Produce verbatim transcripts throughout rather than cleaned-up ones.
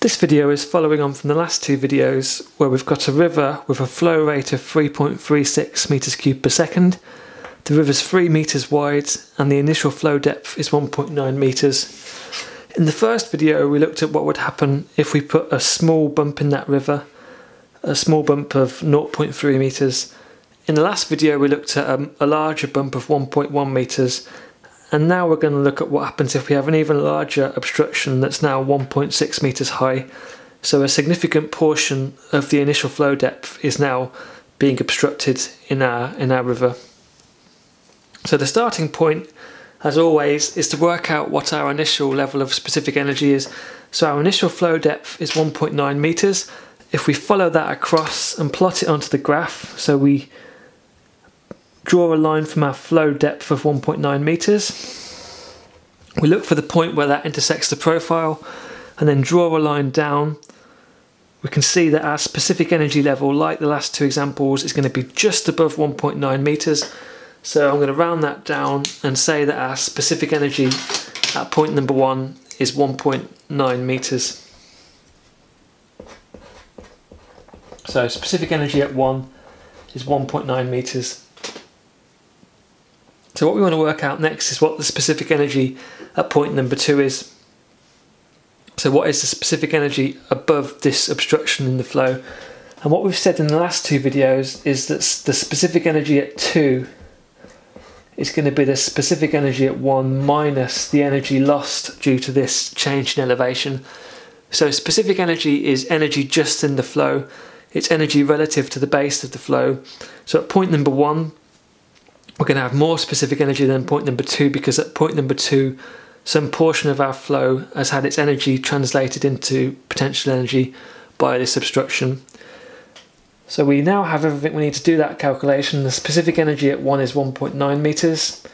This video is following on from the last two videos where we've got a river with a flow rate of three point three six meters cubed per second. The river's three meters wide and the initial flow depth is one point nine meters. In the first video we looked at what would happen if we put a small bump in that river, a small bump of zero point three meters. In the last video we looked at um, a larger bump of one point one meters. And now we're going to look at what happens if we have an even larger obstruction that's now one point six meters high. So a significant portion of the initial flow depth is now being obstructed in our, in our river. So the starting point, as always, is to work out what our initial level of specific energy is. So our initial flow depth is one point nine meters. If we follow that across and plot it onto the graph, so we draw a line from our flow depth of one point nine meters. We look for the point where that intersects the profile and then draw a line down. We can see that our specific energy level, like the last two examples, is going to be just above one point nine meters. So I'm going to round that down and say that our specific energy at point number one is one point nine meters. So specific energy at one is one point nine meters. So what we want to work out next is what the specific energy at point number two is. So what is the specific energy above this obstruction in the flow? And what we've said in the last two videos is that the specific energy at two is going to be the specific energy at one minus the energy lost due to this change in elevation. So specific energy is energy just in the flow. It's energy relative to the base of the flow. So at point number one, we're going to have more specific energy than point number two, because at point number two, some portion of our flow has had its energy translated into potential energy by this obstruction. So we now have everything we need to do that calculation. The specific energy at one is one point nine meters.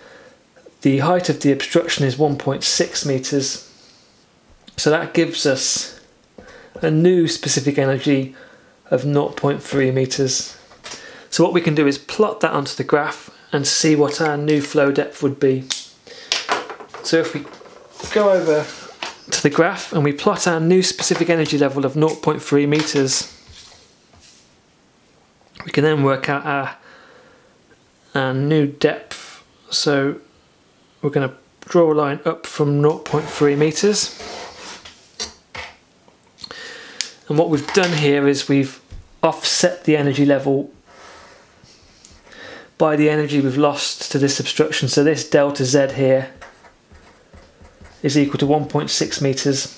The height of the obstruction is one point six meters. So that gives us a new specific energy of zero point three meters. So what we can do is plot that onto the graph and see what our new flow depth would be. So if we go over to the graph and we plot our new specific energy level of zero point three meters, we can then work out our, our new depth. So we're going to draw a line up from zero point three meters. And what we've done here is we've offset the energy level by the energy we've lost to this obstruction. So this delta Z here is equal to one point six meters,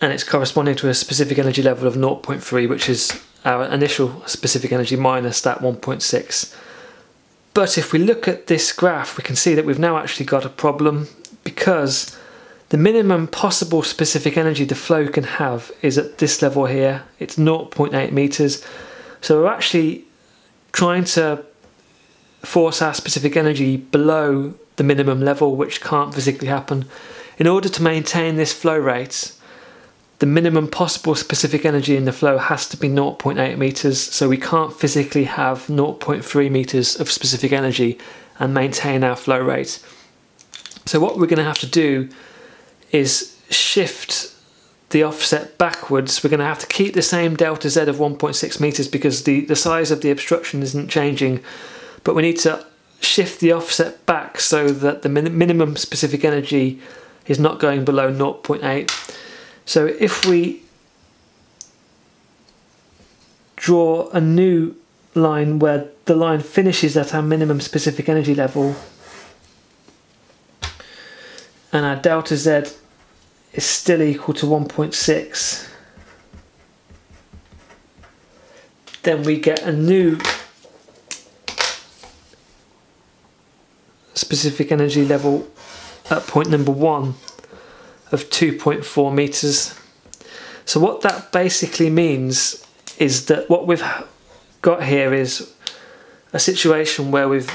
and it's corresponding to a specific energy level of zero point three, which is our initial specific energy minus that one point six. But if we look at this graph, we can see that we've now actually got a problem, because the minimum possible specific energy the flow can have is at this level here. It's zero point eight meters. So we're actually trying to force our specific energy below the minimum level, which can't physically happen. In order to maintain this flow rate, the minimum possible specific energy in the flow has to be zero point eight meters, so we can't physically have zero point three meters of specific energy and maintain our flow rate. So what we're going to have to do is shift the offset backwards. We're going to have to keep the same delta Z of one point six meters, because the, the size of the obstruction isn't changing, but we need to shift the offset back so that the min minimum specific energy is not going below zero point eight. So if we draw a new line where the line finishes at our minimum specific energy level and our delta Z is still equal to one point six, then we get a new specific energy level at point number one of two point four meters. So what that basically means is that what we've got here is a situation where we've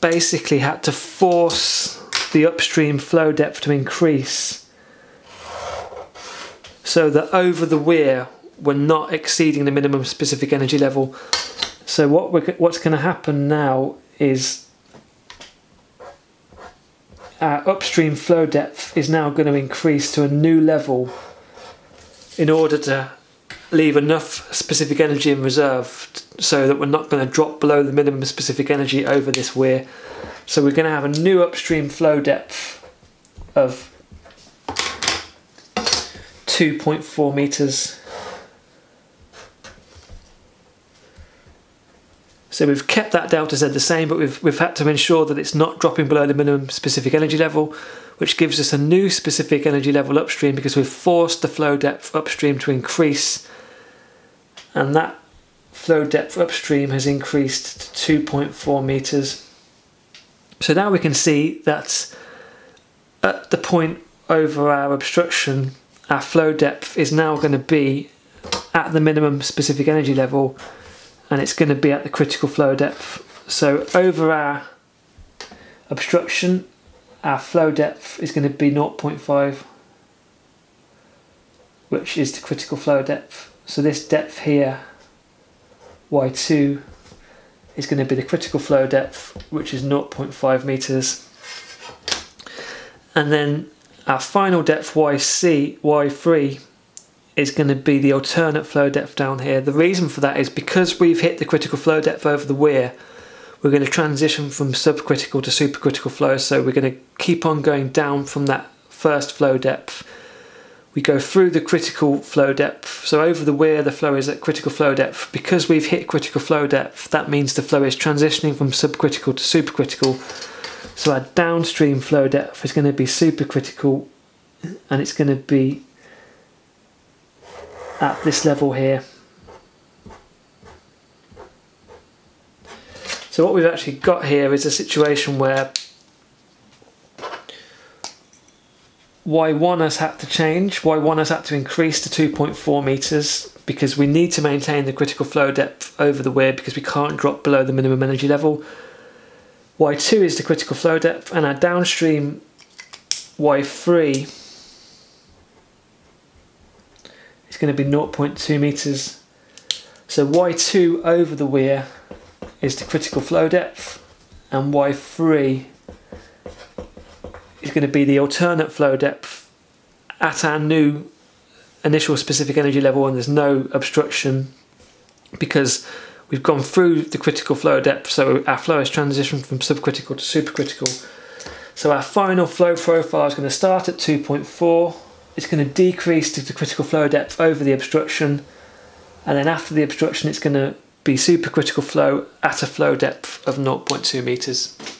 basically had to force the upstream flow depth to increase, so that over the weir we're not exceeding the minimum specific energy level. So what we're, what's going to happen now is our upstream flow depth is now going to increase to a new level in order to leave enough specific energy in reserve so that we're not going to drop below the minimum specific energy over this weir. So we're going to have a new upstream flow depth of two point four meters. So we've kept that delta Z the same, but we've, we've had to ensure that it's not dropping below the minimum specific energy level, which gives us a new specific energy level upstream because we've forced the flow depth upstream to increase. And that flow depth upstream has increased to two point four meters. So now we can see that at the point over our obstruction, our flow depth is now going to be at the minimum specific energy level, and it's going to be at the critical flow depth. So over our obstruction, our flow depth is going to be zero point five, which is the critical flow depth. So this depth here, Y two, is going to be the critical flow depth, which is zero point five meters. And then our final depth, Y C, Y three, is going to be the alternate flow depth down here. The reason for that is because we've hit the critical flow depth over the weir, we're going to transition from subcritical to supercritical flow, so we're going to keep on going down from that first flow depth. We go through the critical flow depth, so over the weir the flow is at critical flow depth. Because we've hit critical flow depth, that means the flow is transitioning from subcritical to supercritical, so our downstream flow depth is going to be supercritical, and it's going to be at this level here. So what we've actually got here is a situation where Y one has had to change, Y one has had to increase to two point four meters because we need to maintain the critical flow depth over the weir because we can't drop below the minimum energy level. Y two is the critical flow depth, and our downstream Y three it's going to be zero point two meters. So Y two over the weir is the critical flow depth, and Y three is going to be the alternate flow depth at our new initial specific energy level, and there's no obstruction because we've gone through the critical flow depth, so our flow is transitioned from subcritical to supercritical. So our final flow profile is going to start at two point four. It's going to decrease to the critical flow depth over the obstruction, and then after the obstruction it's going to be supercritical flow at a flow depth of zero point two meters.